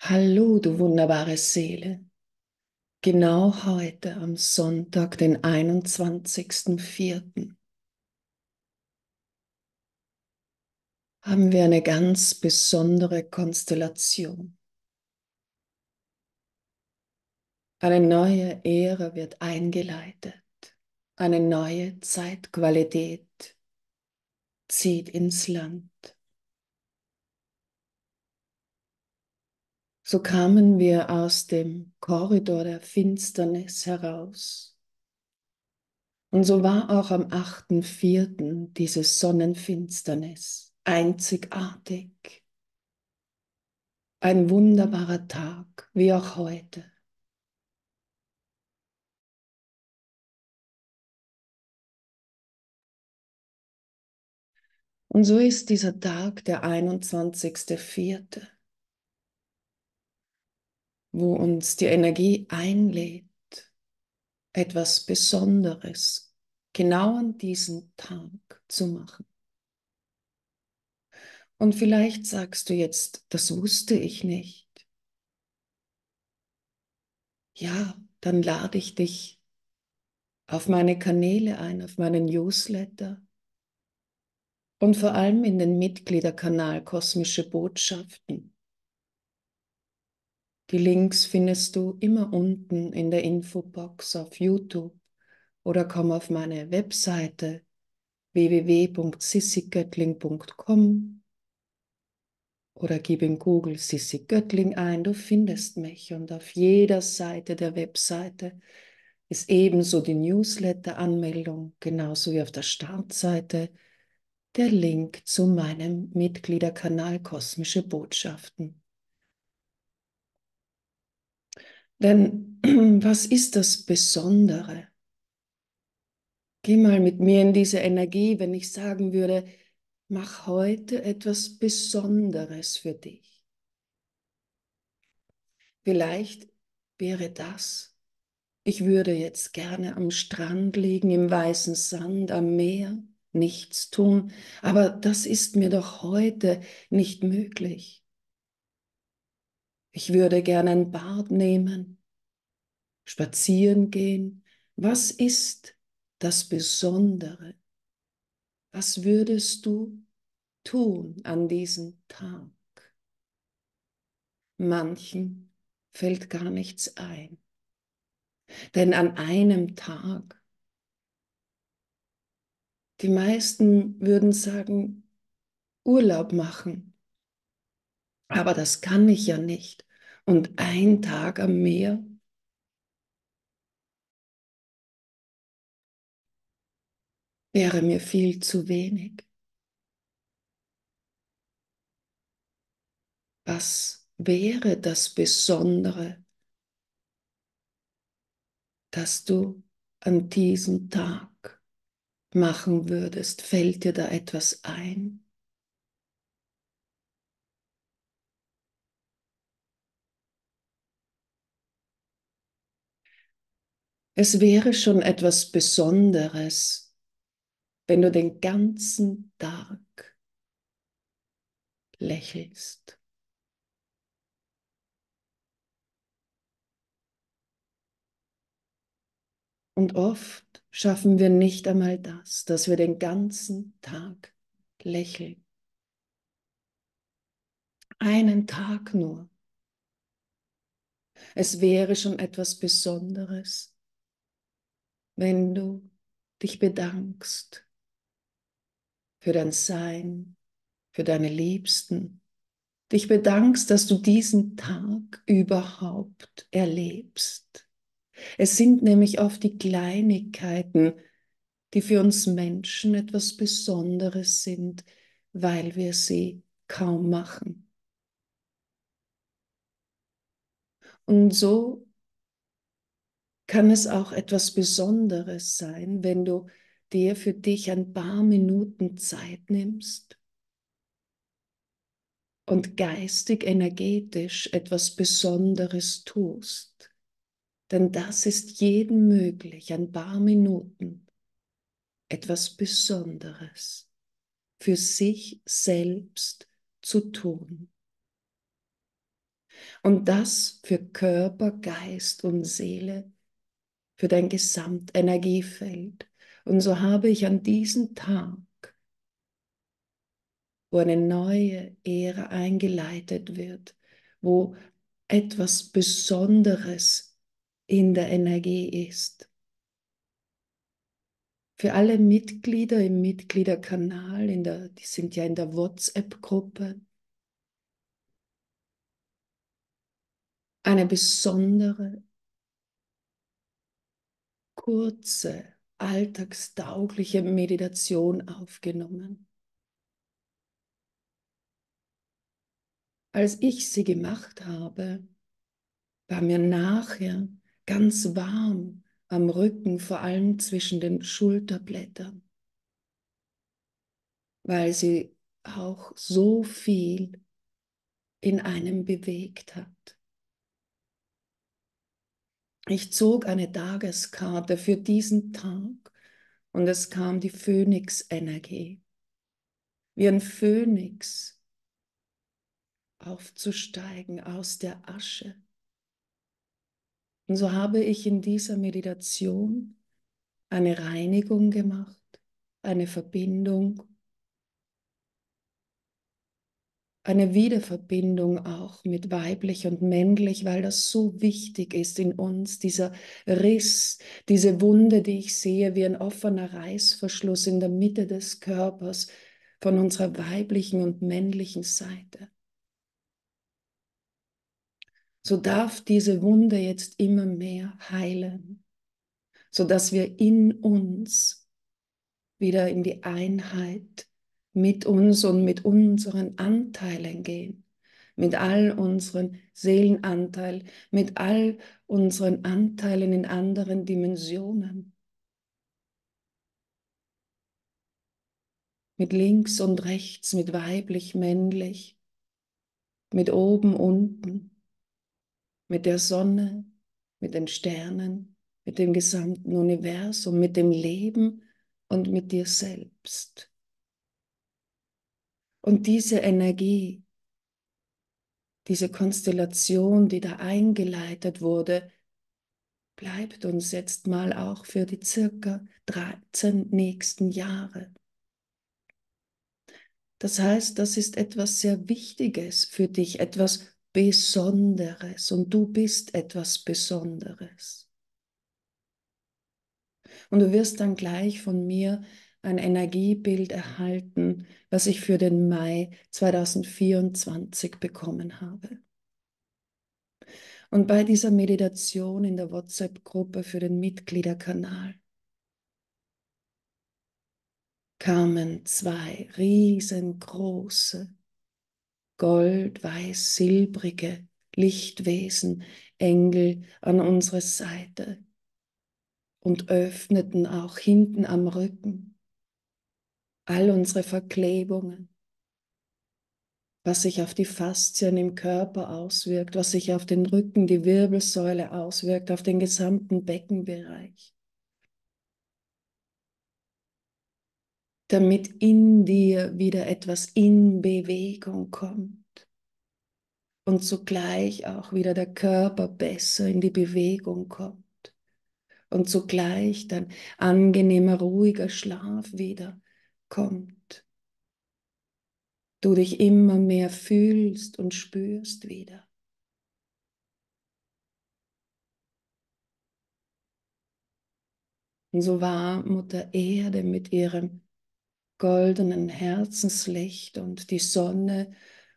Hallo, du wunderbare Seele. Genau heute am Sonntag, den 21.04. haben wir eine ganz besondere Konstellation. Eine neue Ära wird eingeleitet. Eine neue Zeitqualität zieht ins Land. So kamen wir aus dem Korridor der Finsternis heraus. Und so war auch am 8.4. diese Sonnenfinsternis einzigartig. Ein wunderbarer Tag, wie auch heute. Und so ist dieser Tag der 21.4., wo uns die Energie einlädt, etwas Besonderes genau an diesem Tag zu machen. Und vielleicht sagst du jetzt, das wusste ich nicht. Ja, dann lade ich dich auf meine Kanäle ein, auf meinen Newsletter und vor allem in den Mitgliederkanal Kosmische Botschaften. Die Links findest du immer unten in der Infobox auf YouTube oder komm auf meine Webseite www.sissigöttling.com oder gib in Google Sissi Göttling ein, du findest mich. Und auf jeder Seite der Webseite ist ebenso die Newsletter-Anmeldung, genauso wie auf der Startseite der Link zu meinem Mitgliederkanal Kosmische Botschaften. Denn was ist das Besondere? Geh mal mit mir in diese Energie, wenn ich sagen würde, mach heute etwas Besonderes für dich. Vielleicht wäre das, ich würde jetzt gerne am Strand liegen, im weißen Sand, am Meer, nichts tun, aber das ist mir doch heute nicht möglich. Ich würde gerne ein Bad nehmen, spazieren gehen. Was ist das Besondere? Was würdest du tun an diesem Tag? Manchen fällt gar nichts ein. Denn an einem Tag, die meisten würden sagen, Urlaub machen. Aber das kann ich ja nicht. Und ein Tag am Meer? Wäre mir viel zu wenig. Was wäre das Besondere, das du an diesem Tag machen würdest? Fällt dir da etwas ein? Es wäre schon etwas Besonderes, wenn du den ganzen Tag lächelst. Und oft schaffen wir nicht einmal das, dass wir den ganzen Tag lächeln. Einen Tag nur. Es wäre schon etwas Besonderes, wenn du dich bedankst für dein Sein, für deine Liebsten, dich bedankst, dass du diesen Tag überhaupt erlebst. Es sind nämlich oft die Kleinigkeiten, die für uns Menschen etwas Besonderes sind, weil wir sie kaum machen. Und so kann es auch etwas Besonderes sein, wenn du dir für dich ein paar Minuten Zeit nimmst und geistig, energetisch etwas Besonderes tust. Denn das ist jedem möglich, ein paar Minuten etwas Besonderes für sich selbst zu tun. Und das für Körper, Geist und Seele, für dein Gesamtenergiefeld. Und so habe ich an diesem Tag, wo eine neue Ära eingeleitet wird, wo etwas Besonderes in der Energie ist. Für alle Mitglieder im Mitgliederkanal, die sind ja in der WhatsApp-Gruppe, eine besondere, kurze, alltagstaugliche Meditation aufgenommen. Als ich sie gemacht habe, war mir nachher ganz warm am Rücken, vor allem zwischen den Schulterblättern, weil sie auch so viel in einem bewegt hat. Ich zog eine Tageskarte für diesen Tag und es kam die Phönix-Energie. Wie ein Phönix aufzusteigen aus der Asche. Und so habe ich in dieser Meditation eine Reinigung gemacht, eine Verbindung, eine Wiederverbindung auch mit weiblich und männlich, weil das so wichtig ist in uns, dieser Riss, diese Wunde, die ich sehe, wie ein offener Reißverschluss in der Mitte des Körpers von unserer weiblichen und männlichen Seite. So darf diese Wunde jetzt immer mehr heilen, sodass wir in uns wieder in die Einheit mit uns und mit unseren Anteilen gehen, mit all unseren Seelenanteilen, mit all unseren Anteilen in anderen Dimensionen, mit links und rechts, mit weiblich, männlich, mit oben, unten, mit der Sonne, mit den Sternen, mit dem gesamten Universum, mit dem Leben und mit dir selbst. Und diese Energie, diese Konstellation, die da eingeleitet wurde, bleibt uns jetzt mal auch für die circa 13 nächsten Jahre. Das heißt, das ist etwas sehr Wichtiges für dich, etwas Besonderes, und du bist etwas Besonderes. Und du wirst dann gleich von mir ein Energiebild erhalten, was ich für den Mai 2024 bekommen habe. Und bei dieser Meditation in der WhatsApp-Gruppe für den Mitgliederkanal kamen zwei riesengroße Gold, weiß, silbrige Lichtwesen, Engel an unsere Seite und öffneten auch hinten am Rücken all unsere Verklebungen, was sich auf die Faszien im Körper auswirkt, was sich auf den Rücken, die Wirbelsäule auswirkt, auf den gesamten Beckenbereich, damit in dir wieder etwas in Bewegung kommt und zugleich auch wieder der Körper besser in die Bewegung kommt und zugleich dein angenehmer, ruhiger Schlaf wieder kommt. Du dich immer mehr fühlst und spürst wieder. Und so war Mutter Erde mit ihrem goldenen Herzenslicht und die Sonne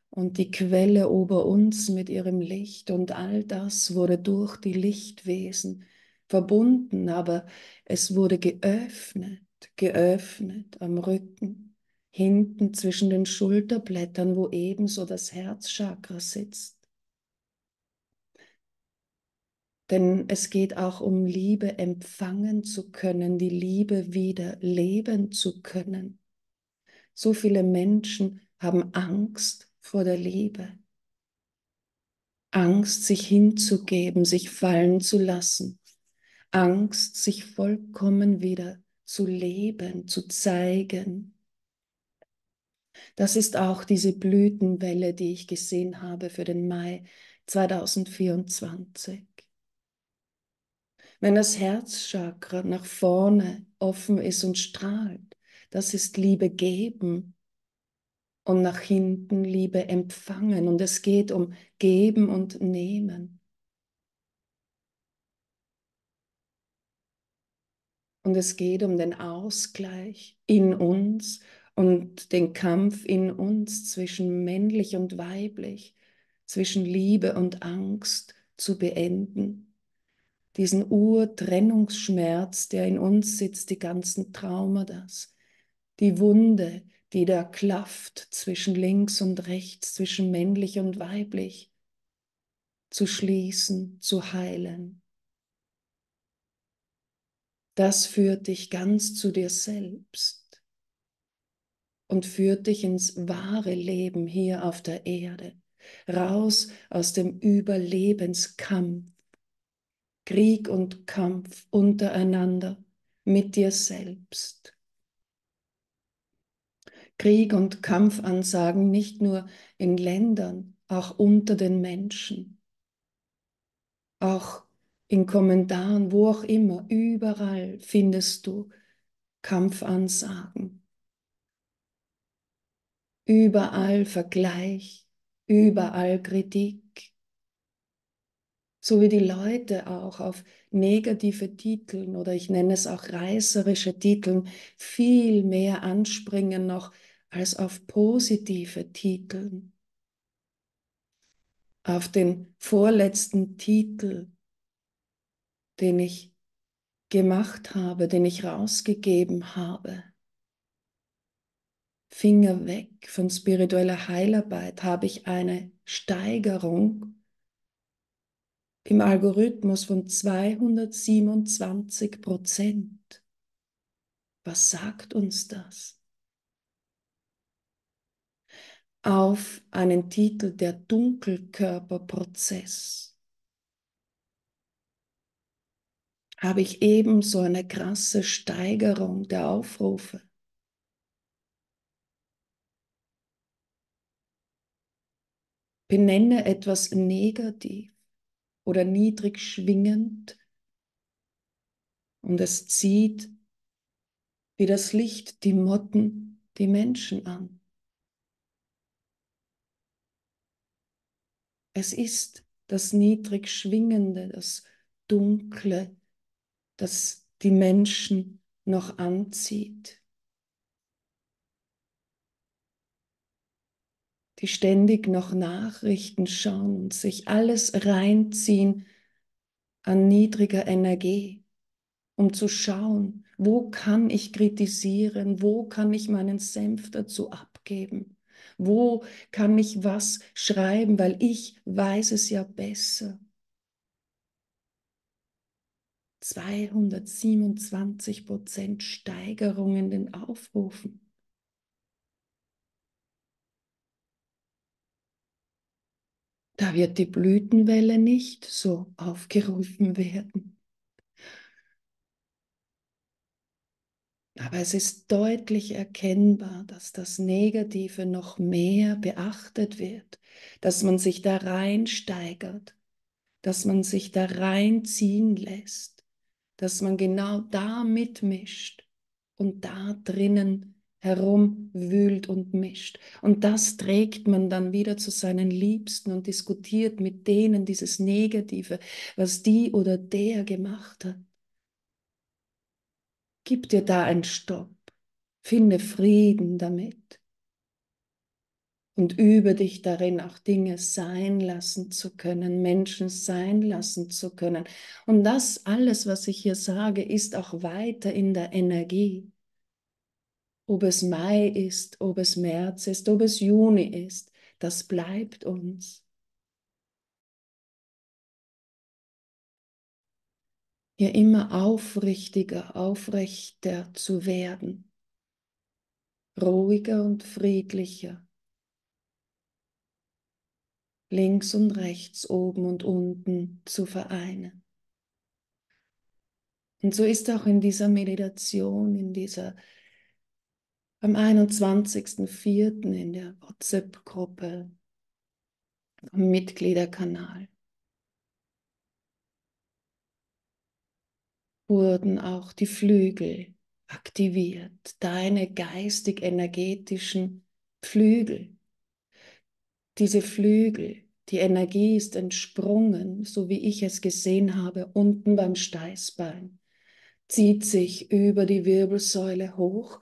und die Quelle über uns mit ihrem Licht und all das wurde durch die Lichtwesen verbunden, aber es wurde geöffnet am Rücken, hinten zwischen den Schulterblättern, wo ebenso das Herzchakra sitzt. Denn es geht auch um Liebe empfangen zu können, die Liebe wieder leben zu können. So viele Menschen haben Angst vor der Liebe. Angst, sich hinzugeben, sich fallen zu lassen. Angst, sich vollkommen wieder zu leben, zu zeigen. Das ist auch diese Blütenwelle, die ich gesehen habe für den Mai 2024. Wenn das Herzchakra nach vorne offen ist und strahlt, das ist Liebe geben und nach hinten Liebe empfangen. Und es geht um Geben und Nehmen. Und es geht um den Ausgleich in uns und den Kampf in uns zwischen männlich und weiblich, zwischen Liebe und Angst zu beenden. Diesen Urtrennungsschmerz, der in uns sitzt, die ganzen Traumata, die Wunde, die da klafft zwischen links und rechts, zwischen männlich und weiblich, zu schließen, zu heilen. Das führt dich ganz zu dir selbst und führt dich ins wahre Leben hier auf der Erde, raus aus dem Überlebenskampf, Krieg und Kampf untereinander mit dir selbst. Krieg und Kampfansagen nicht nur in Ländern, auch unter den Menschen, auch in Kommentaren, wo auch immer, überall findest du Kampfansagen. Überall Vergleich, überall Kritik. So wie die Leute auch auf negative Titeln oder ich nenne es auch reißerische Titeln viel mehr anspringen noch als auf positive Titeln. Auf den vorletzten Titel, den ich gemacht habe, den ich rausgegeben habe. Finger weg von spiritueller Heilarbeit, habe ich eine Steigerung im Algorithmus von 227%. Was sagt uns das? Auf einen Titel, der Dunkelkörperprozess, habe ich ebenso eine krasse Steigerung der Aufrufe. Benenne etwas negativ oder niedrig schwingend und es zieht wie das Licht, die Motten, die Menschen an. Es ist das niedrig schwingende, das Dunkle, das die Menschen noch anzieht, die ständig noch Nachrichten schauen und sich alles reinziehen an niedriger Energie, um zu schauen, wo kann ich kritisieren, wo kann ich meinen Senf dazu abgeben, wo kann ich was schreiben, weil ich weiß es ja besser. 227% Steigerung in den Aufrufen. Da wird die Blütenwelle nicht so aufgerufen werden. Aber es ist deutlich erkennbar, dass das Negative noch mehr beachtet wird, dass man sich da reinsteigert, dass man sich da reinziehen lässt, dass man genau da mitmischt und da drinnen herumwühlt und mischt. Und das trägt man dann wieder zu seinen Liebsten und diskutiert mit denen dieses Negative, was die oder der gemacht hat. Gib dir da einen Stopp, finde Frieden damit und übe dich darin, auch Dinge sein lassen zu können, Menschen sein lassen zu können. Und das alles, was ich hier sage, ist auch weiter in der Energie. Ob es Mai ist, ob es März ist, ob es Juni ist, das bleibt uns. Hier immer aufrichtiger, aufrechter zu werden, ruhiger und friedlicher. Links und rechts, oben und unten zu vereinen. Und so ist auch in dieser Meditation, am 21.04. in der WhatsApp-Gruppe vom Mitgliederkanal wurden auch die Flügel aktiviert, deine geistig-energetischen Flügel. Diese Flügel, die Energie ist entsprungen, so wie ich es gesehen habe, unten beim Steißbein, zieht sich über die Wirbelsäule hoch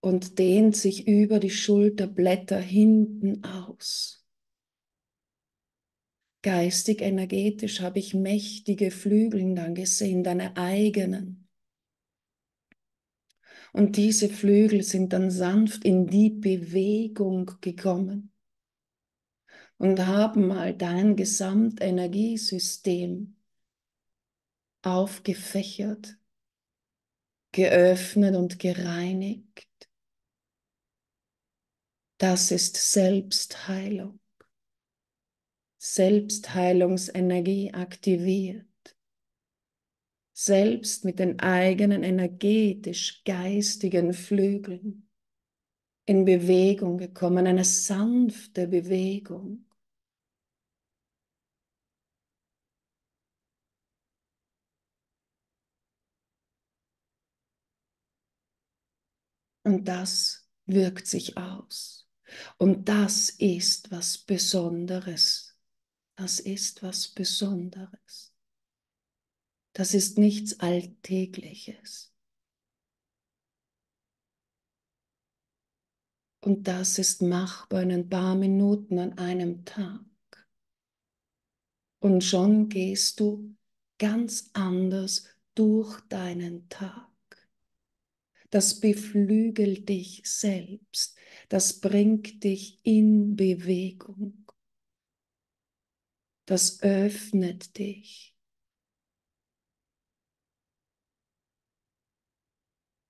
und dehnt sich über die Schulterblätter hinten aus. Geistig-energetisch habe ich mächtige Flügel dann gesehen, deine eigenen. Und diese Flügel sind dann sanft in die Bewegung gekommen und haben mal dein Gesamtenergiesystem aufgefächert, geöffnet und gereinigt. Das ist Selbstheilung. Selbstheilungsenergie aktiviert. Selbst mit den eigenen energetisch-geistigen Flügeln in Bewegung gekommen, eine sanfte Bewegung. Und das wirkt sich aus. Und das ist was Besonderes. Das ist was Besonderes. Das ist nichts Alltägliches. Und das ist machbar in ein paar Minuten an einem Tag. Und schon gehst du ganz anders durch deinen Tag. Das beflügelt dich selbst. Das bringt dich in Bewegung. Das öffnet dich.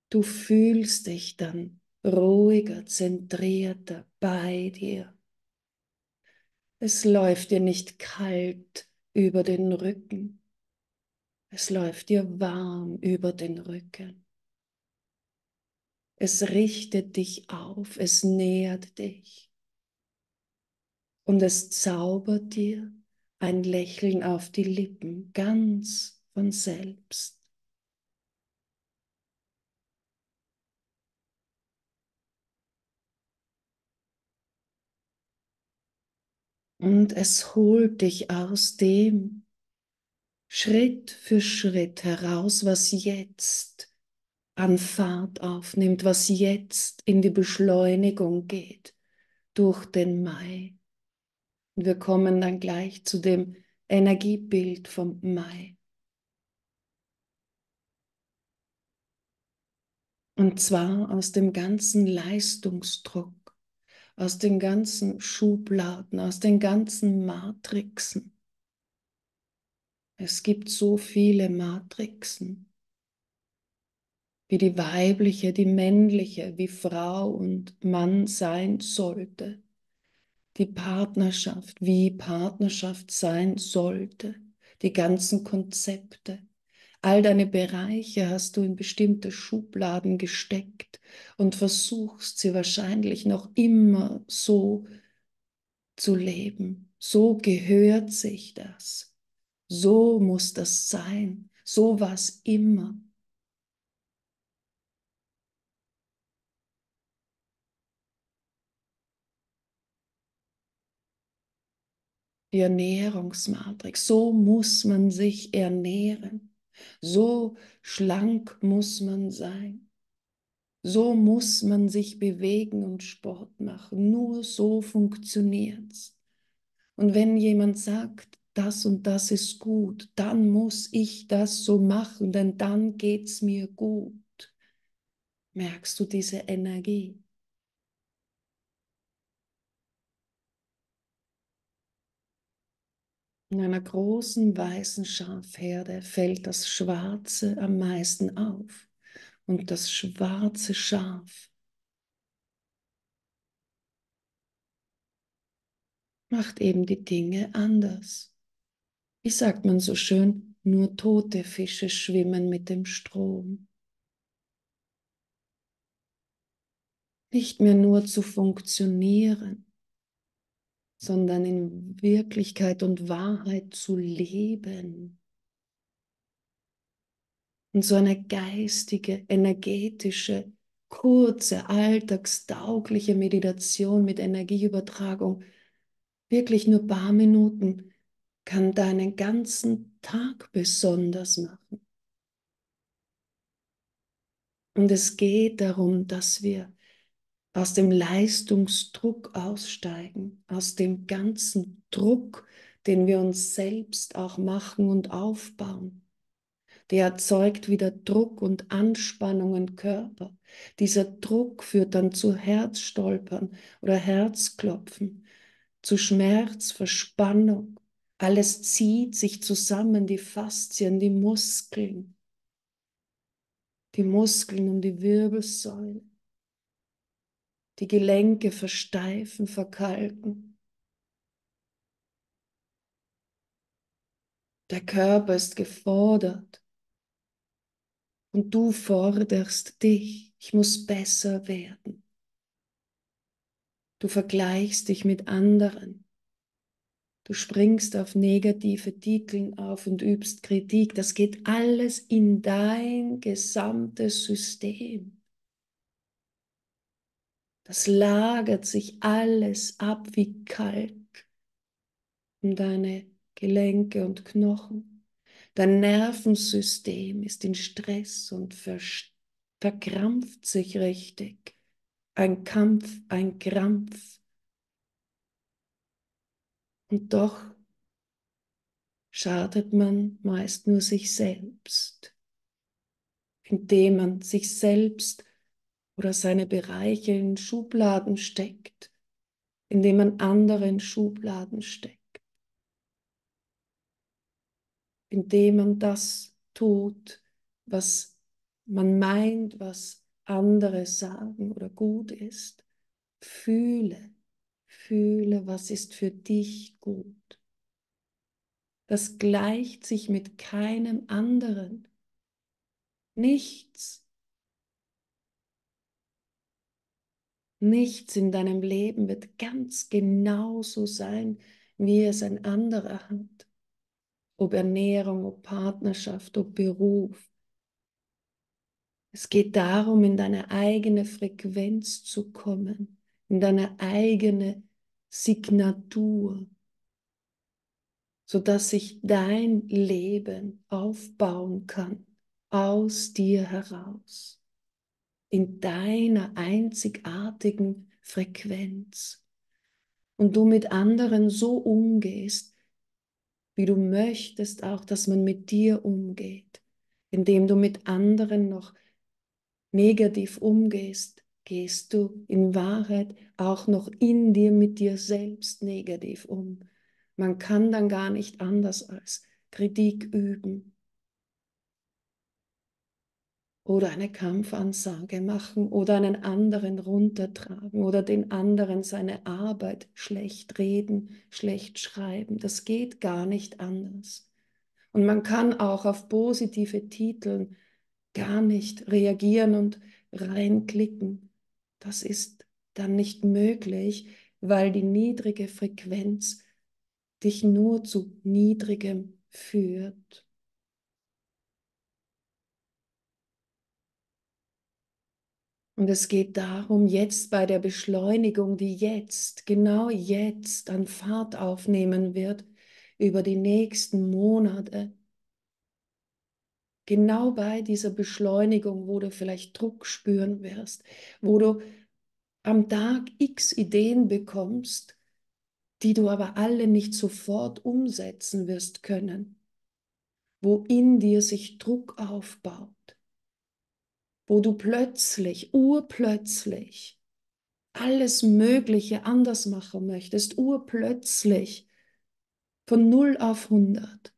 Du fühlst dich dann ruhiger, zentrierter bei dir. Es läuft dir nicht kalt über den Rücken. Es läuft dir warm über den Rücken. Es richtet dich auf, es nährt dich. Und es zaubert dir ein Lächeln auf die Lippen, ganz von selbst. Und es holt dich aus dem Schritt für Schritt heraus, was jetzt an Fahrt aufnimmt, was jetzt in die Beschleunigung geht durch den Mai. Und wir kommen dann gleich zu dem Energiebild vom Mai. Und zwar aus dem ganzen Leistungsdruck, aus den ganzen Schubladen, aus den ganzen Matrixen. Es gibt so viele Matrixen, wie die weibliche, die männliche, wie Frau und Mann sein sollte, die Partnerschaft, wie Partnerschaft sein sollte, die ganzen Konzepte. All deine Bereiche hast du in bestimmte Schubladen gesteckt und versuchst sie wahrscheinlich noch immer so zu leben. So gehört sich das. So muss das sein. So war es immer. Die Ernährungsmatrix. So muss man sich ernähren. So schlank muss man sein, so muss man sich bewegen und Sport machen, nur so funktioniert es. Und wenn jemand sagt, das und das ist gut, dann muss ich das so machen, denn dann geht es mir gut. Merkst du diese Energie? In einer großen weißen Schafherde fällt das Schwarze am meisten auf. Und das schwarze Schaf macht eben die Dinge anders. Wie sagt man so schön, nur tote Fische schwimmen mit dem Strom. Nicht mehr nur zu funktionieren, sondern in Wirklichkeit und Wahrheit zu leben. Und so eine geistige, energetische, kurze, alltagstaugliche Meditation mit Energieübertragung, wirklich nur ein paar Minuten, kann deinen ganzen Tag besonders machen. Und es geht darum, dass wir aus dem Leistungsdruck aussteigen, aus dem ganzen Druck, den wir uns selbst auch machen und aufbauen. Der erzeugt wieder Druck und Anspannung im Körper. Dieser Druck führt dann zu Herzstolpern oder Herzklopfen, zu Schmerz, Verspannung. Alles zieht sich zusammen, die Faszien, die Muskeln um die Wirbelsäule. Die Gelenke versteifen, verkalken. Der Körper ist gefordert. Und du forderst dich, ich muss besser werden. Du vergleichst dich mit anderen. Du springst auf negative Titel auf und übst Kritik. Das geht alles in dein gesamtes System. Das lagert sich alles ab wie Kalk um deine Gelenke und Knochen. Dein Nervensystem ist in Stress und verkrampft sich richtig. Ein Kampf, ein Krampf. Und doch schadet man meist nur sich selbst, indem man sich selbst oder seine Bereiche in Schubladen steckt, indem man andere in Schubladen steckt, indem man das tut, was man meint, was andere sagen oder gut ist. Fühle, was ist für dich gut. Das gleicht sich mit keinem anderen. Nichts in deinem Leben wird ganz genauso sein, wie es ein anderer hat. Ob Ernährung, ob Partnerschaft, ob Beruf. Es geht darum, in deine eigene Frequenz zu kommen, in deine eigene Signatur, sodass sich dein Leben aufbauen kann, aus dir heraus. In deiner einzigartigen Frequenz und du mit anderen so umgehst, wie du möchtest auch, dass man mit dir umgeht. Indem du mit anderen noch negativ umgehst, gehst du in Wahrheit auch noch in dir mit dir selbst negativ um. Man kann dann gar nicht anders als Kritik üben. Oder eine Kampfansage machen oder einen anderen runtertragen oder den anderen seine Arbeit schlecht reden, schlecht schreiben. Das geht gar nicht anders. Und man kann auch auf positive Titel gar nicht reagieren und reinklicken. Das ist dann nicht möglich, weil die niedrige Frequenz dich nur zu Niedrigem führt. Und es geht darum, jetzt bei der Beschleunigung, die jetzt, genau jetzt an Fahrt aufnehmen wird, über die nächsten Monate, genau bei dieser Beschleunigung, wo du vielleicht Druck spüren wirst, wo du am Tag x Ideen bekommst, die du aber alle nicht sofort umsetzen wirst können, wo in dir sich Druck aufbaut, wo du plötzlich, urplötzlich alles Mögliche anders machen möchtest, urplötzlich von 0 auf 100.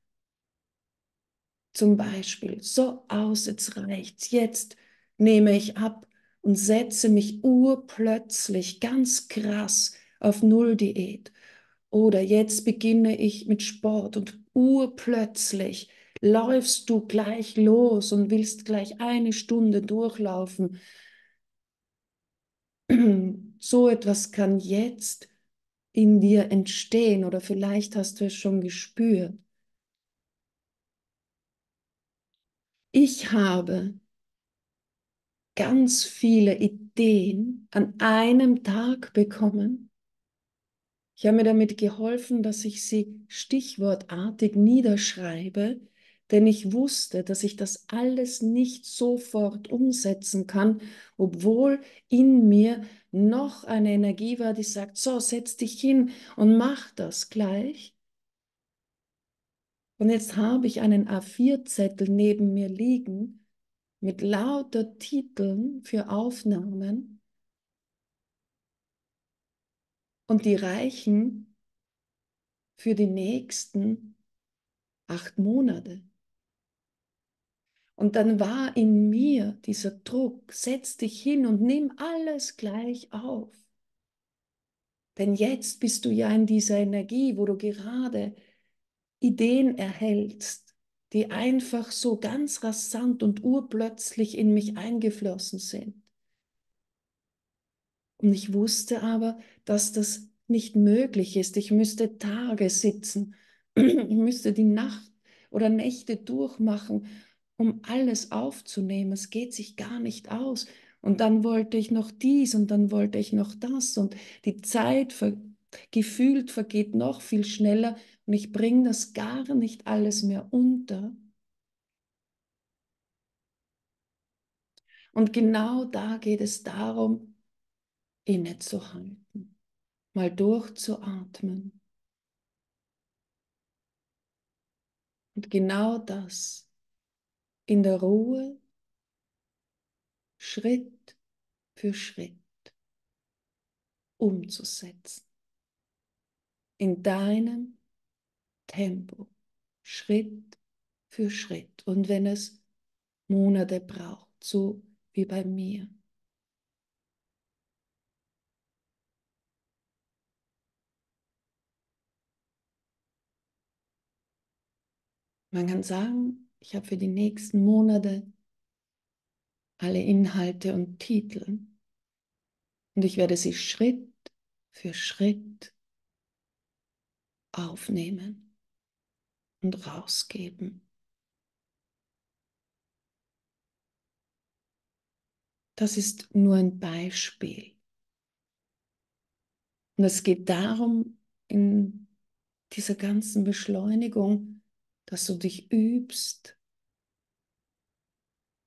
Zum Beispiel, so aus, jetzt reicht's, jetzt nehme ich ab und setze mich urplötzlich ganz krass auf 0 Diät. Oder jetzt beginne ich mit Sport und urplötzlich läufst du gleich los und willst gleich eine Stunde durchlaufen. So etwas kann jetzt in dir entstehen oder vielleicht hast du es schon gespürt. Ich habe ganz viele Ideen an einem Tag bekommen. Ich habe mir damit geholfen, dass ich sie stichwortartig niederschreibe, denn ich wusste, dass ich das alles nicht sofort umsetzen kann, obwohl in mir noch eine Energie war, die sagt, so, setz dich hin und mach das gleich. Und jetzt habe ich einen A4-Zettel neben mir liegen mit lauter Titeln für Aufnahmen und die reichen für die nächsten 8 Monate. Und dann war in mir dieser Druck, setz dich hin und nimm alles gleich auf. Denn jetzt bist du ja in dieser Energie, wo du gerade Ideen erhältst, die einfach so ganz rasant und urplötzlich in mich eingeflossen sind. Und ich wusste aber, dass das nicht möglich ist. Ich müsste Tage sitzen, ich müsste die Nacht oder Nächte durchmachen, um alles aufzunehmen. Es geht sich gar nicht aus. Und dann wollte ich noch dies und dann wollte ich noch das. Und die Zeit gefühlt vergeht noch viel schneller und ich bringe das gar nicht alles mehr unter. Und genau da geht es darum, innezuhalten, mal durchzuatmen. Und genau das in der Ruhe, Schritt für Schritt umzusetzen. In deinem Tempo, Schritt für Schritt. Und wenn es Monate braucht, so wie bei mir. Man kann sagen, ich habe für die nächsten Monate alle Inhalte und Titel. Und ich werde sie Schritt für Schritt aufnehmen und rausgeben. Das ist nur ein Beispiel. Und es geht darum, in dieser ganzen Beschleunigung, dass du dich übst,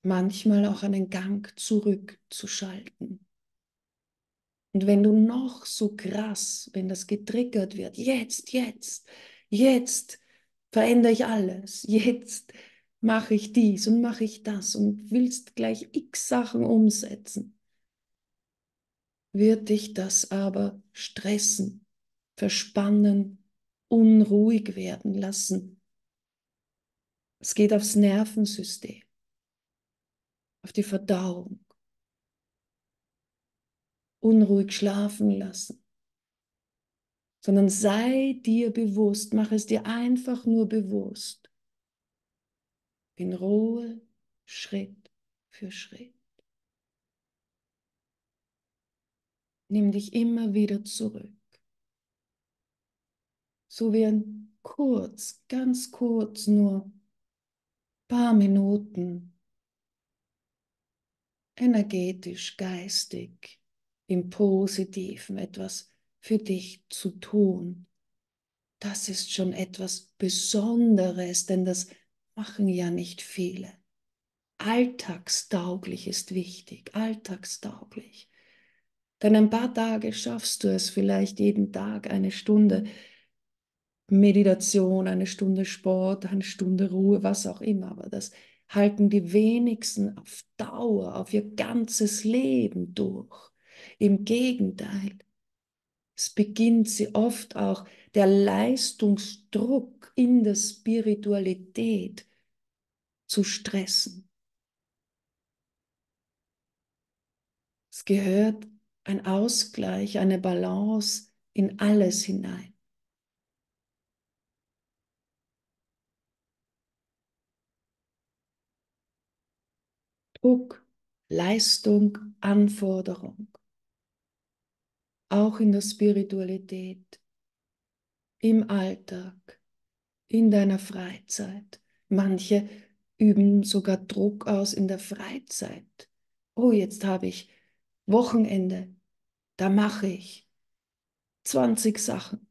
manchmal auch einen Gang zurückzuschalten. Und wenn du noch so krass, wenn das getriggert wird, jetzt verändere ich alles, jetzt mache ich dies und mache ich das und willst gleich x Sachen umsetzen, wird dich das aber stressen, verspannen, unruhig werden lassen. Es geht aufs Nervensystem, auf die Verdauung. Unruhig schlafen lassen, sondern sei dir bewusst, mach es dir einfach nur bewusst, in Ruhe, Schritt für Schritt. Nimm dich immer wieder zurück, so wie ein ganz kurz, nur ein paar Minuten, energetisch, geistig, im Positiven etwas für dich zu tun. Das ist schon etwas Besonderes, denn das machen ja nicht viele. Alltagstauglich ist wichtig, alltagstauglich. Denn ein paar Tage schaffst du es vielleicht jeden Tag, eine Stunde Meditation, eine Stunde Sport, eine Stunde Ruhe, was auch immer, aber das halten die wenigsten auf Dauer, auf ihr ganzes Leben durch. Im Gegenteil, es beginnt sie oft auch der Leistungsdruck in der Spiritualität zu stressen. Es gehört ein Ausgleich, eine Balance in alles hinein. Druck, Leistung, Anforderung. auch in der Spiritualität, im Alltag, in deiner Freizeit. Manche üben sogar Druck aus in der Freizeit. Oh, jetzt habe ich Wochenende, da mache ich 20 Sachen.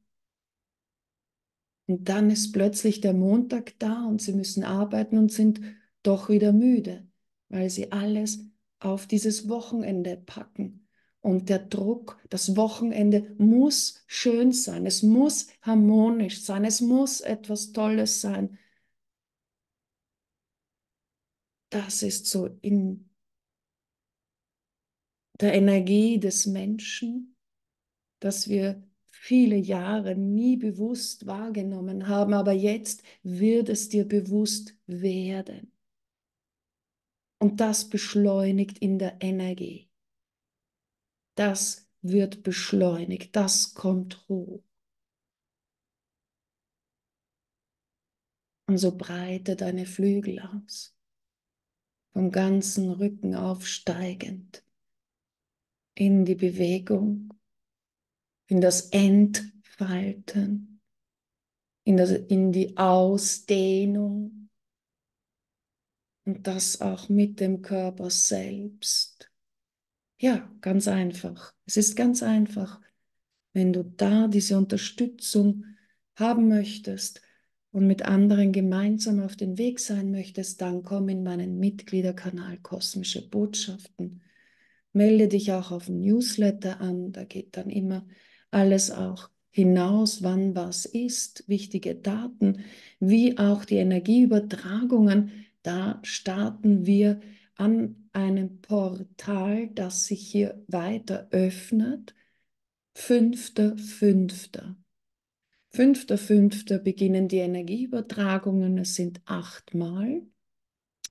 Und dann ist plötzlich der Montag da und sie müssen arbeiten und sind doch wieder müde, weil sie alles auf dieses Wochenende packen. Und der Druck, das Wochenende muss schön sein, es muss harmonisch sein, es muss etwas Tolles sein. Das ist so in der Energie des Menschen, dass wir viele Jahre nie bewusst wahrgenommen haben, aber jetzt wird es dir bewusst werden. Und das beschleunigt in der Energie. Das wird beschleunigt, das kommt hoch. Und so breite deine Flügel aus, vom ganzen Rücken aufsteigend, in die Bewegung, in das Entfalten, in die Ausdehnung und das auch mit dem Körper selbst. Ja, ganz einfach. Es ist ganz einfach, wenn du da diese Unterstützung haben möchtest und mit anderen gemeinsam auf den Weg sein möchtest, dann komm in meinen Mitgliederkanal Kosmische Botschaften. Melde dich auch auf den Newsletter an, da geht dann immer alles auch hinaus, wann was ist, wichtige Daten, wie auch die Energieübertragungen. Da starten wir an einem Portal, das sich hier weiter öffnet. 5.5. 5.5. beginnen die Energieübertragungen, es sind 8 Mal.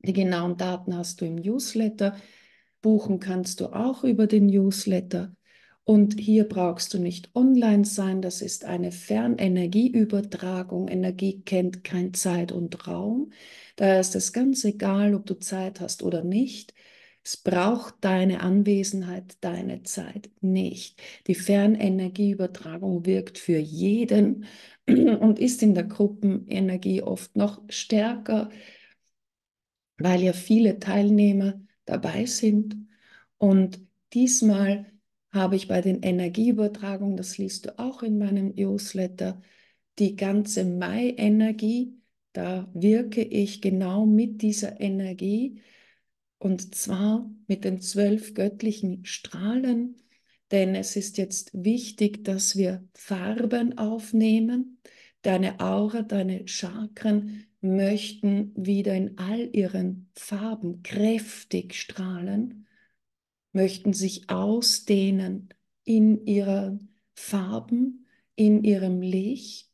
Die genauen Daten hast du im Newsletter. Buchen kannst du auch über den Newsletter. Und hier brauchst du nicht online sein, das ist eine Fernenergieübertragung. Energie kennt kein Zeit und Raum. Daher ist es ganz egal, ob du Zeit hast oder nicht. Es braucht deine Anwesenheit, deine Zeit nicht. Die Fernenergieübertragung wirkt für jeden und ist in der Gruppenenergie oft noch stärker, weil ja viele Teilnehmer dabei sind. Und diesmal habe ich bei den Energieübertragungen, das liest du auch in meinem Newsletter, die ganze Mai-Energie, da wirke ich genau mit dieser Energie und zwar mit den 12 göttlichen Strahlen, denn es ist jetzt wichtig, dass wir Farben aufnehmen. Deine Aura, deine Chakren möchten wieder in all ihren Farben kräftig strahlen, möchten sich ausdehnen in ihren Farben, in ihrem Licht.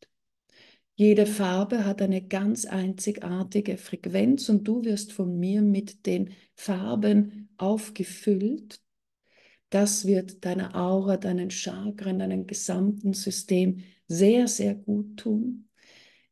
Jede Farbe hat eine ganz einzigartige Frequenz und du wirst von mir mit den Farben aufgefüllt. Das wird deiner Aura, deinen Chakren, deinem gesamten System sehr, sehr gut tun.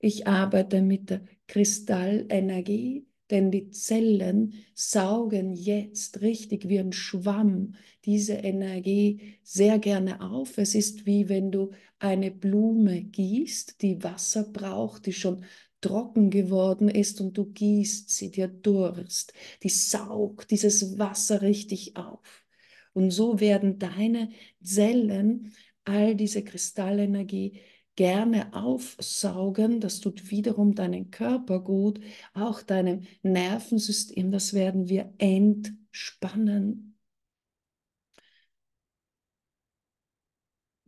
Ich arbeite mit der Kristallenergie, denn die Zellen saugen jetzt richtig wie ein Schwamm diese Energie sehr gerne auf. Es ist wie wenn du eine Blume gießt, die Wasser braucht, die schon trocken geworden ist und du gießt sie dir Durst. Die saugt dieses Wasser richtig auf. Und so werden deine Zellen all diese Kristallenergie gerne aufsaugen, das tut wiederum deinen Körper gut, auch deinem Nervensystem, das werden wir entspannen.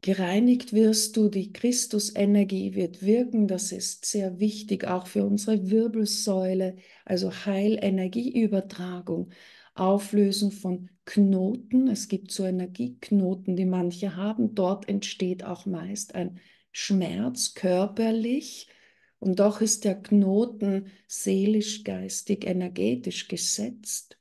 Gereinigt wirst du, die Christusenergie wird wirken, das ist sehr wichtig, auch für unsere Wirbelsäule, also Heilenergieübertragung, Auflösen von Knoten, es gibt so Energieknoten, die manche haben, dort entsteht auch meist ein Schmerz körperlich und doch ist der Knoten seelisch, geistig, energetisch gesetzt.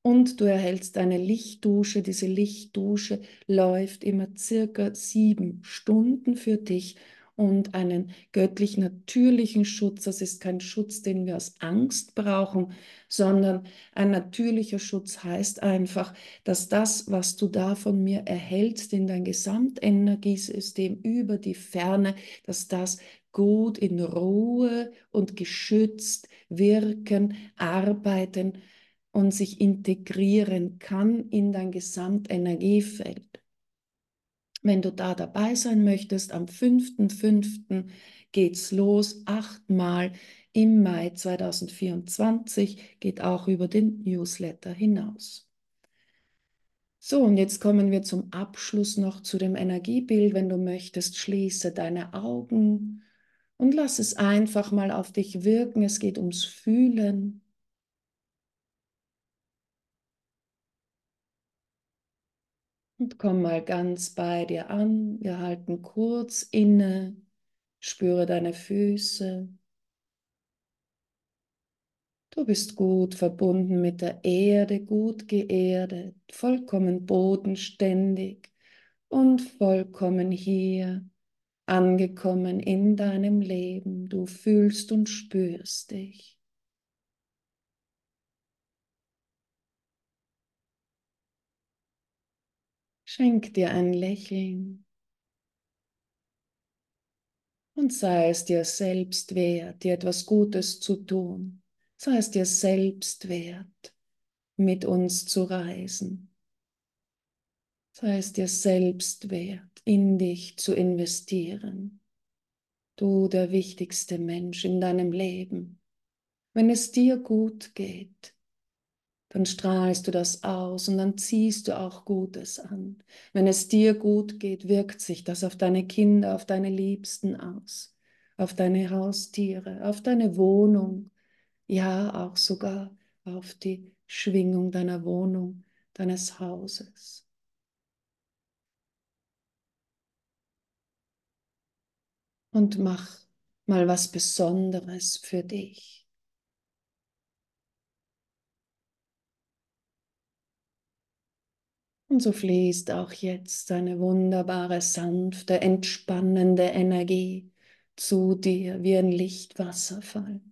Und du erhältst eine Lichtdusche. Diese Lichtdusche läuft immer circa 7 Stunden für dich und einen göttlich natürlichen Schutz. Das ist kein Schutz, den wir aus Angst brauchen, sondern ein natürlicher Schutz heißt einfach, dass das, was du da von mir erhältst in dein Gesamtenergiesystem über die Ferne, dass das gut in Ruhe und geschützt wirken, arbeiten und sich integrieren kann in dein Gesamtenergiefeld. Wenn du da dabei sein möchtest, am 5.5. geht's los, 8-mal im Mai 2024, geht auch über den Newsletter hinaus. So, und jetzt kommen wir zum Abschluss noch zu dem Energiebild. Wenn du möchtest, schließe deine Augen und lass es einfach mal auf dich wirken. Es geht ums Fühlen. Und komm mal ganz bei dir an. Wir halten kurz inne. Spüre deine Füße. Du bist gut verbunden mit der Erde, gut geerdet, vollkommen bodenständig und vollkommen hier, angekommen in deinem Leben. Du fühlst und spürst dich. Schenk dir ein Lächeln und sei es dir selbst wert, dir etwas Gutes zu tun. Sei es dir selbst wert, mit uns zu reisen. Sei es dir selbst wert, in dich zu investieren. Du, der wichtigste Mensch in deinem Leben. Wenn es dir gut geht, dann strahlst du das aus und dann ziehst du auch Gutes an. Wenn es dir gut geht, wirkt sich das auf deine Kinder, auf deine Liebsten aus, auf deine Haustiere, auf deine Wohnung, ja, auch sogar auf die Schwingung deiner Wohnung, deines Hauses. Und mach mal was Besonderes für dich. Und so fließt auch jetzt eine wunderbare, sanfte, entspannende Energie zu dir wie ein Lichtwasserfall.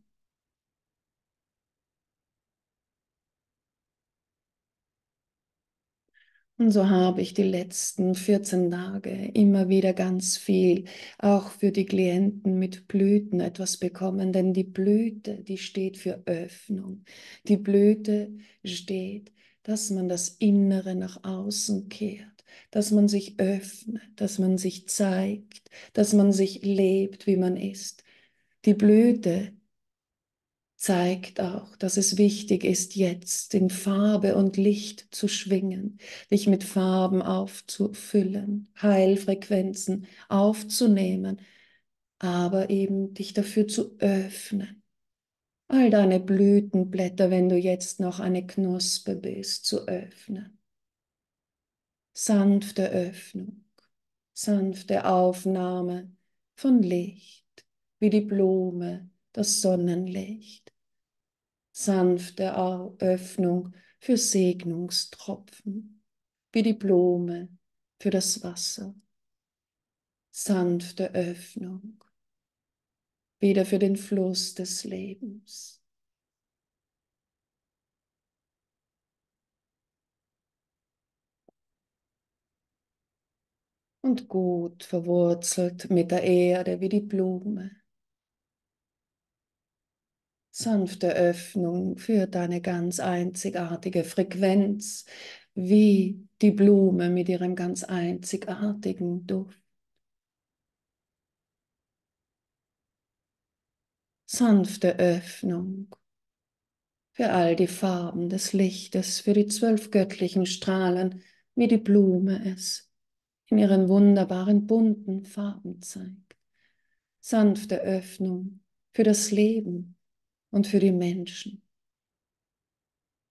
Und so habe ich die letzten 14 Tage immer wieder ganz viel, auch für die Klienten mit Blüten etwas bekommen, denn die Blüte, die steht für Öffnung. Die Blüte steht für, dass man das Innere nach außen kehrt, dass man sich öffnet, dass man sich zeigt, dass man sich lebt, wie man ist. Die Blüte zeigt auch, dass es wichtig ist, jetzt in Farbe und Licht zu schwingen, dich mit Farben aufzufüllen, Heilfrequenzen aufzunehmen, aber eben dich dafür zu öffnen. All deine Blütenblätter, wenn du jetzt noch eine Knospe bist, zu öffnen. Sanfte Öffnung, sanfte Aufnahme von Licht, wie die Blume, das Sonnenlicht. Sanfte Öffnung für Segnungstropfen, wie die Blume für das Wasser. Sanfte Öffnung. Wieder für den Fluss des Lebens. Und gut verwurzelt mit der Erde wie die Blume. Sanfte Öffnung für deine ganz einzigartige Frequenz, wie die Blume mit ihrem ganz einzigartigen Duft. Sanfte Öffnung für all die Farben des Lichtes, für die 12 göttlichen Strahlen, wie die Blume es in ihren wunderbaren bunten Farben zeigt. Sanfte Öffnung für das Leben und für die Menschen.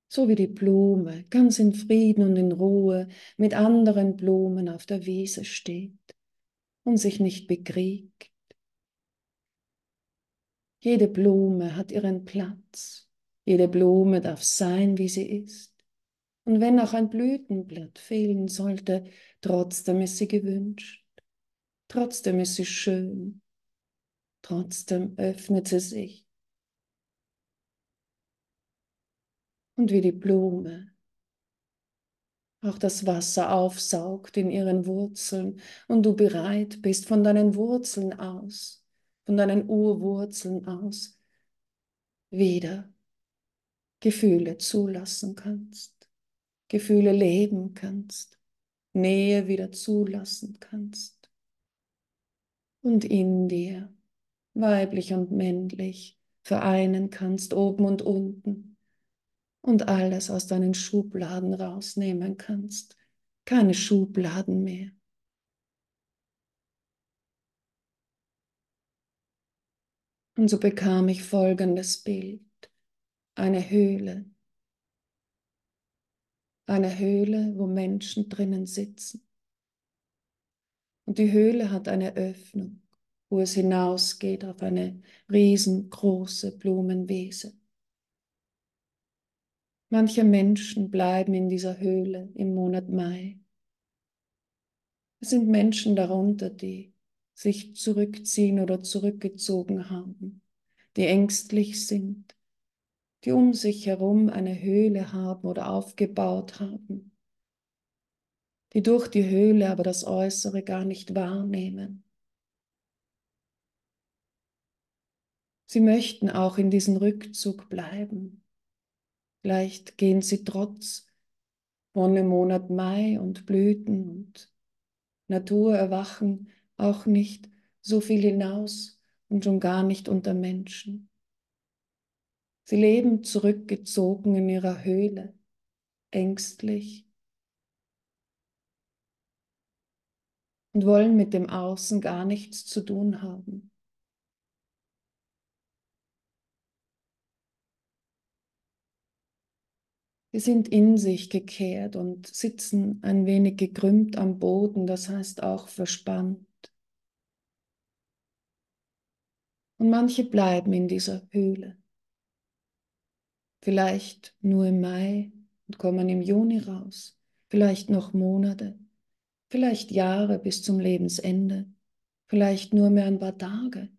So wie die Blume ganz in Frieden und in Ruhe mit anderen Blumen auf der Wiese steht und sich nicht bekriegt. Jede Blume hat ihren Platz, jede Blume darf sein, wie sie ist. Und wenn auch ein Blütenblatt fehlen sollte, trotzdem ist sie gewünscht. Trotzdem ist sie schön. Trotzdem öffnet sie sich. Und wie die Blume auch das Wasser aufsaugt in ihren Wurzeln und du bereit bist, von deinen Wurzeln aus, von deinen Urwurzeln aus, wieder Gefühle zulassen kannst, Gefühle leben kannst, Nähe wieder zulassen kannst und in dir, weiblich und männlich, vereinen kannst, oben und unten. Und alles aus deinen Schubladen rausnehmen kannst. Keine Schubladen mehr. Und so bekam ich folgendes Bild. Eine Höhle. Eine Höhle, wo Menschen drinnen sitzen. Und die Höhle hat eine Öffnung, wo es hinausgeht auf eine riesengroße Blumenwiese. Manche Menschen bleiben in dieser Höhle im Monat Mai. Es sind Menschen darunter, die sich zurückziehen oder zurückgezogen haben, die ängstlich sind, die um sich herum eine Höhle haben oder aufgebaut haben, die durch die Höhle aber das Äußere gar nicht wahrnehmen. Sie möchten auch in diesem Rückzug bleiben. Vielleicht gehen sie trotz von dem Monat Mai und Blüten und Naturerwachen auch nicht so viel hinaus und schon gar nicht unter Menschen. Sie leben zurückgezogen in ihrer Höhle, ängstlich und wollen mit dem Außen gar nichts zu tun haben. Sie sind in sich gekehrt und sitzen ein wenig gekrümmt am Boden, das heißt auch verspannt. Und manche bleiben in dieser Höhle. Vielleicht nur im Mai und kommen im Juni raus, vielleicht noch Monate, vielleicht Jahre bis zum Lebensende, vielleicht nur mehr ein paar Tage.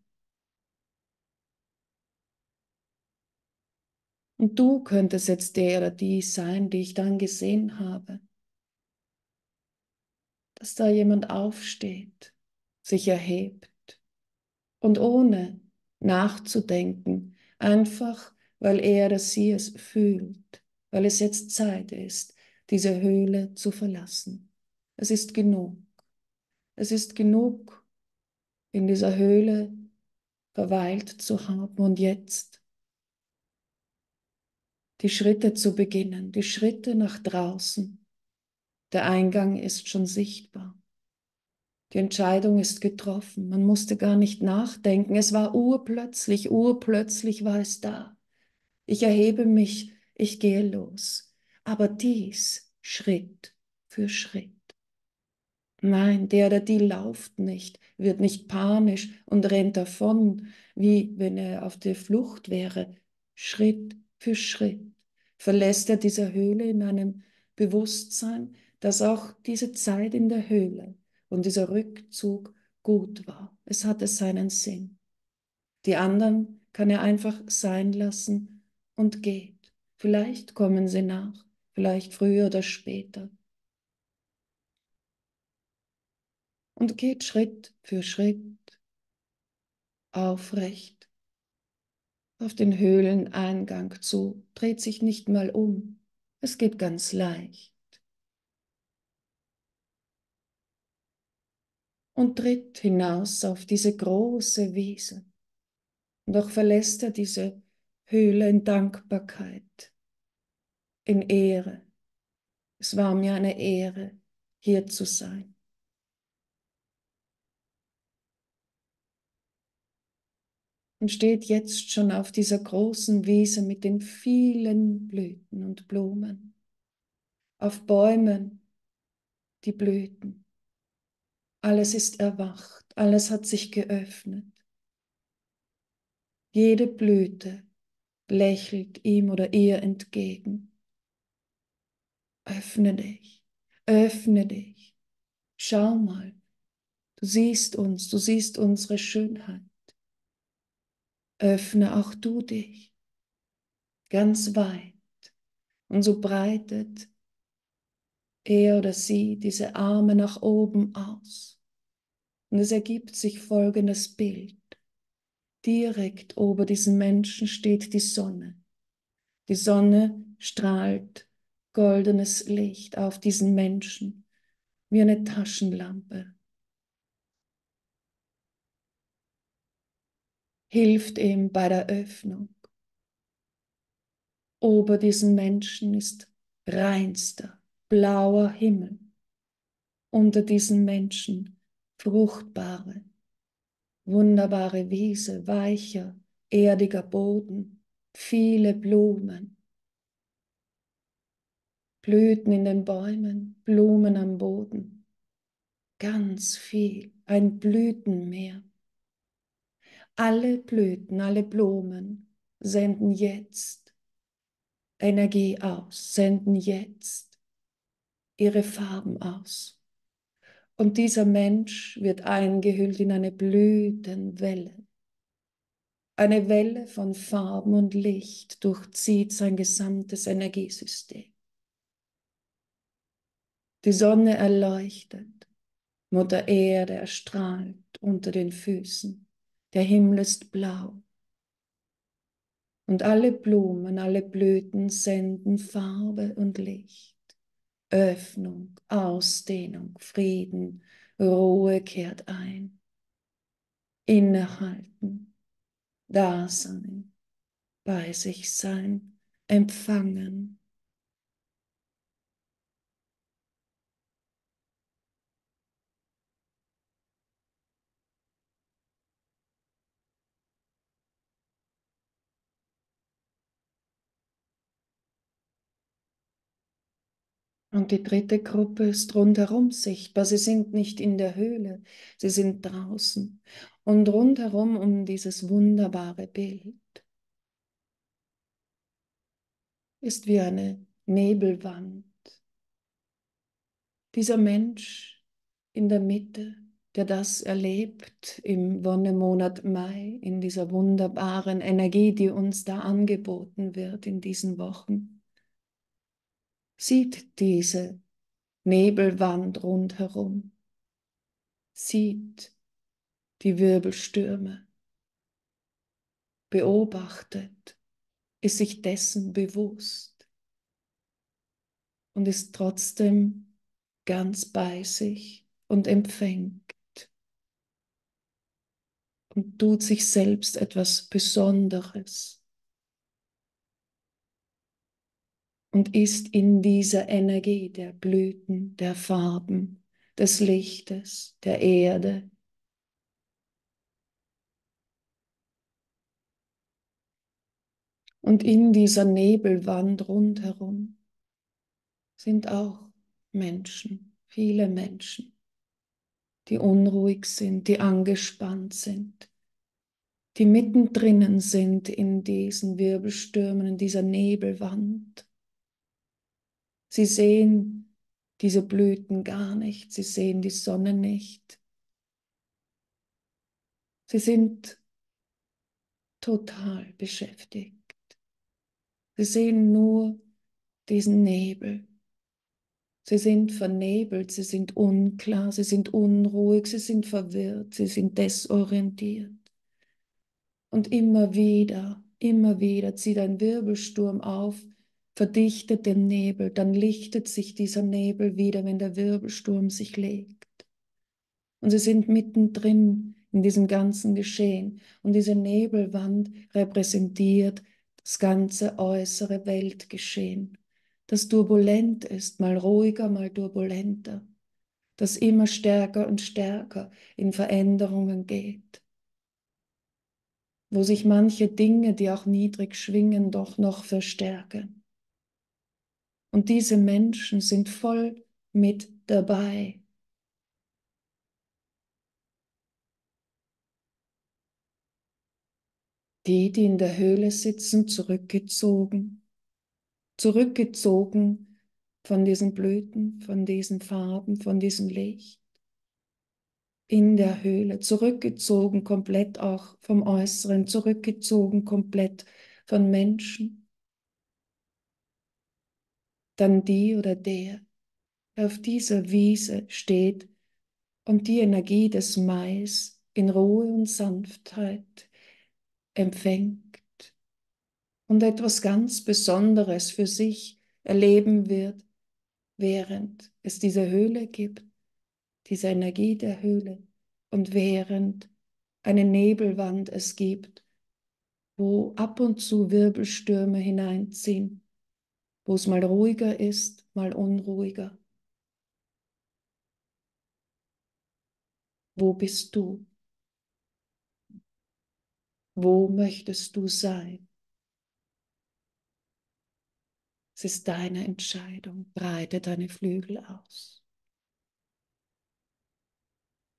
Und du könntest jetzt der oder die sein, die ich dann gesehen habe. Dass da jemand aufsteht, sich erhebt und ohne nachzudenken, einfach weil er oder sie es fühlt, weil es jetzt Zeit ist, diese Höhle zu verlassen. Es ist genug. Es ist genug, in dieser Höhle verweilt zu haben und jetzt die Schritte zu beginnen, die Schritte nach draußen. Der Eingang ist schon sichtbar. Die Entscheidung ist getroffen. Man musste gar nicht nachdenken. Es war urplötzlich war es da. Ich erhebe mich, ich gehe los. Aber dies Schritt für Schritt. Nein, der oder die läuft nicht, wird nicht panisch und rennt davon, wie wenn er auf der Flucht wäre. Schritt für Schritt verlässt er diese Höhle in einem Bewusstsein, dass auch diese Zeit in der Höhle und dieser Rückzug gut war. Es hatte seinen Sinn. Die anderen kann er einfach sein lassen und geht. Vielleicht kommen sie nach, vielleicht früher oder später. Und geht Schritt für Schritt aufrecht auf den Höhleneingang zu, dreht sich nicht mal um. Es geht ganz leicht. Und tritt hinaus auf diese große Wiese. Und auch verlässt er diese Höhle in Dankbarkeit, in Ehre. Es war mir eine Ehre, hier zu sein. Und steht jetzt schon auf dieser großen Wiese mit den vielen Blüten und Blumen, auf Bäumen, die Blüten. Alles ist erwacht, alles hat sich geöffnet. Jede Blüte lächelt ihm oder ihr entgegen. Öffne dich, schau mal, Du siehst uns, du siehst unsere Schönheit. Öffne auch du dich ganz weit. Und so breitet er oder sie diese Arme nach oben aus. Und es ergibt sich folgendes Bild. Direkt ober diesen Menschen steht die Sonne. Die Sonne strahlt goldenes Licht auf diesen Menschen wie eine Taschenlampe. Hilft ihm bei der Öffnung. Ober diesen Menschen ist reinster, blauer Himmel. Unter diesen Menschen fruchtbare, wunderbare Wiese, weicher, erdiger Boden, viele Blumen. Blüten in den Bäumen, Blumen am Boden. Ganz viel, ein Blütenmeer. Alle Blüten, alle Blumen senden jetzt Energie aus, senden jetzt ihre Farben aus. Und dieser Mensch wird eingehüllt in eine Blütenwelle. Eine Welle von Farben und Licht durchzieht sein gesamtes Energiesystem. Die Sonne erleuchtet, Mutter Erde erstrahlt unter den Füßen, der Himmel ist blau. Und alle Blumen, alle Blüten senden Farbe und Licht, Öffnung, Ausdehnung, Frieden, Ruhe kehrt ein. Innehalten, Dasein, bei sich sein, empfangen. Und die dritte Gruppe ist rundherum sichtbar. Sie sind nicht in der Höhle, sie sind draußen. Und rundherum um dieses wunderbare Bild ist wie eine Nebelwand. Dieser Mensch in der Mitte, der das erlebt im Wonnemonat Mai, in dieser wunderbaren Energie, die uns da angeboten wird in diesen Wochen, sieht diese Nebelwand rundherum, sieht die Wirbelstürme, beobachtet, ist sich dessen bewusst und ist trotzdem ganz bei sich und empfängt und tut sich selbst etwas Besonderes. Und ist in dieser Energie der Blüten, der Farben, des Lichtes, der Erde. Und in dieser Nebelwand rundherum sind auch Menschen, viele Menschen, die unruhig sind, die angespannt sind, die mittendrin sind in diesen Wirbelstürmen, in dieser Nebelwand. Sie sehen diese Blüten gar nicht, sie sehen die Sonne nicht. Sie sind total beschäftigt. Sie sehen nur diesen Nebel. Sie sind vernebelt, sie sind unklar, sie sind unruhig, sie sind verwirrt, sie sind desorientiert. Und immer wieder zieht ein Wirbelsturm auf, verdichtet den Nebel, dann lichtet sich dieser Nebel wieder, wenn der Wirbelsturm sich legt. Und sie sind mittendrin in diesem ganzen Geschehen. Und diese Nebelwand repräsentiert das ganze äußere Weltgeschehen, das turbulent ist, mal ruhiger, mal turbulenter, das immer stärker und stärker in Veränderungen geht, wo sich manche Dinge, die auch niedrig schwingen, doch noch verstärken. Und diese Menschen sind voll mit dabei. Die in der Höhle sitzen, zurückgezogen. Zurückgezogen von diesen Blüten, von diesen Farben, von diesem Licht. in der Höhle, zurückgezogen, komplett auch vom Äußeren, zurückgezogen, komplett von Menschen. Dann die oder der auf dieser Wiese steht und die Energie des Mais in Ruhe und Sanftheit empfängt und etwas ganz Besonderes für sich erleben wird, während es diese Höhle gibt, diese Energie der Höhle, und während eine Nebelwand es gibt, wo ab und zu Wirbelstürme hineinziehen, wo es mal ruhiger ist, mal unruhiger. Wo bist du? Wo möchtest du sein? Es ist deine Entscheidung. Breite deine Flügel aus.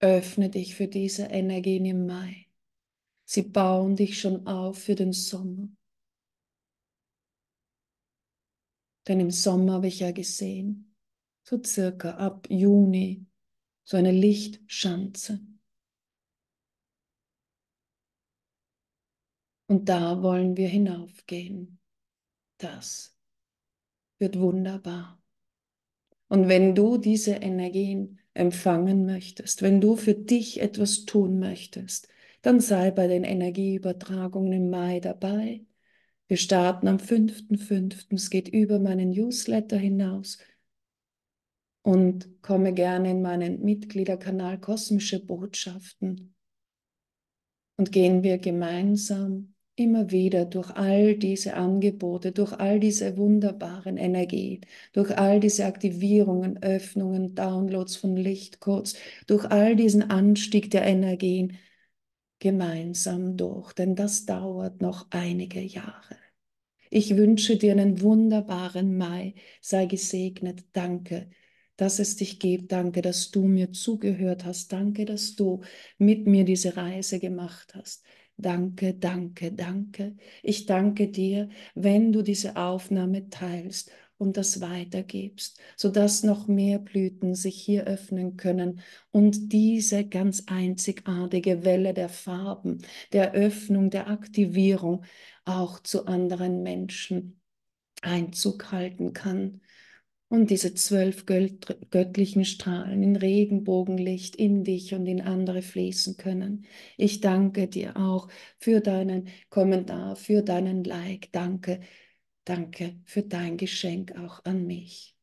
Öffne dich für diese Energien im Mai. Sie bauen dich schon auf für den Sommer. Denn im Sommer habe ich ja gesehen, so circa ab Juni, so eine Lichtschanze. Und da wollen wir hinaufgehen. Das wird wunderbar. Und wenn du diese Energien empfangen möchtest, wenn du für dich etwas tun möchtest, dann sei bei den Energieübertragungen im Mai dabei. Wir starten am 5.5. Es geht über meinen Newsletter hinaus. Und komme gerne in meinen Mitgliederkanal Kosmische Botschaften. Und gehen wir gemeinsam immer wieder durch all diese Angebote, durch all diese wunderbaren Energien, durch all diese Aktivierungen, Öffnungen, Downloads von Lichtcodes, durch all diesen Anstieg der Energien gemeinsam durch. Denn das dauert noch einige Jahre. Ich wünsche dir einen wunderbaren Mai. Sei gesegnet. Danke, dass es dich gibt. Danke, dass du mir zugehört hast. Danke, dass du mit mir diese Reise gemacht hast. Danke, danke, danke. Ich danke dir, wenn du diese Aufnahme teilst und das weitergibst, sodass noch mehr Blüten sich hier öffnen können und diese ganz einzigartige Welle der Farben, der Öffnung, der Aktivierung auch zu anderen Menschen Einzug halten kann. Und diese 12 göttlichen Strahlen in Regenbogenlicht in dich und in andere fließen können. Ich danke dir auch für deinen Kommentar, für deinen Like. Danke, danke für dein Geschenk auch an mich.